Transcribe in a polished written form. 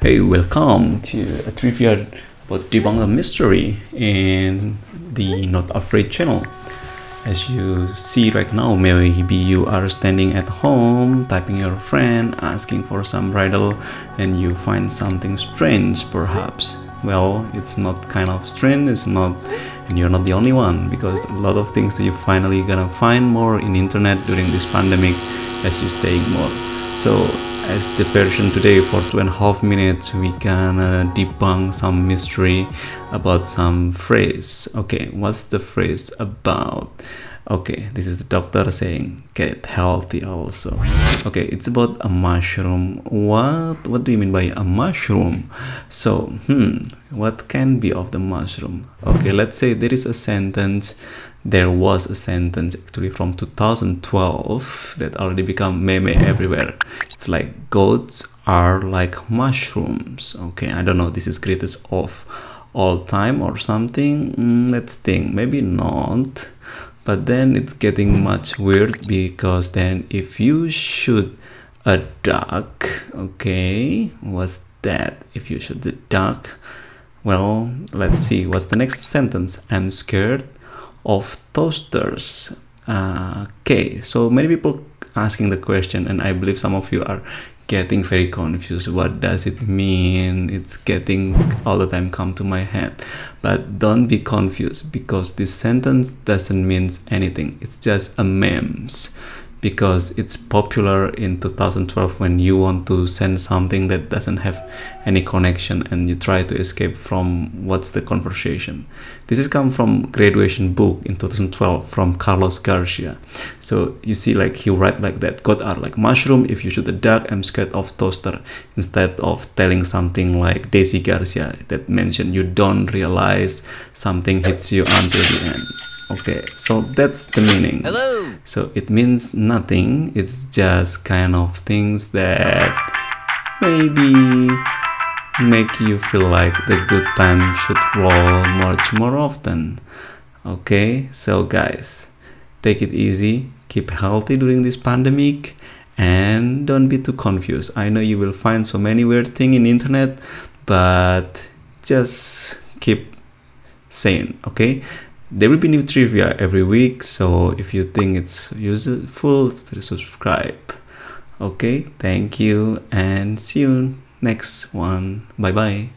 Hey, welcome to a trivia about Debunk the Mystery in the Not Afraid channel. As you see right now, maybe you are standing at home, typing your friend, asking for some riddle, and you find something strange perhaps. Well, it's not kind of strange, it's not, and you're not the only one, because a lot of things that you finally gonna find more in internet during this pandemic as you staying more. So as the version today for 2.5 minutes, we gonna debunk some mystery about some phrase. Okay, what's the phrase about? Okay, this is the doctor saying get healthy also. Okay, it's about a mushroom. What do you mean by a mushroom? So what can be of the mushroom? Okay, let's say there is a sentence. There was a sentence actually from 2012 that already become meme everywhere. It's like goats are like mushrooms. Okay, I don't know, this is greatest of all time or something. Let's think, maybe not. But then it's getting much weird, because then if you shoot a duck, okay, what's that? If you shoot the duck, well, let's see, what's the next sentence? I'm scared of toasters. Okay, so many people asking the question, and I believe some of you are getting very confused. What does it mean? It's getting all the time come to my head. But don't be confused, because this sentence doesn't mean anything. It's just a meme, because it's popular in 2012 when you want to send something that doesn't have any connection and you try to escape from what's the conversation. This is come from graduation book in 2012 from Carlos Garcia. So you see, like, he writes like that, God are like mushroom, if you shoot a duck, I'm scared of toaster, instead of telling something like Desi Garcia that mentioned you don't realize something hits you until the end. Okay, so that's the meaning. Hello. So it means nothing. It's just kind of things that maybe make you feel like the good time should roll much more often. Okay, so guys, take it easy, keep healthy during this pandemic, and don't be too confused. I know you will find so many weird things in internet, but just keep sane, okay? There will be new trivia every week, so if you think it's useful, subscribe. Okay, thank you, and see you next one. Bye bye.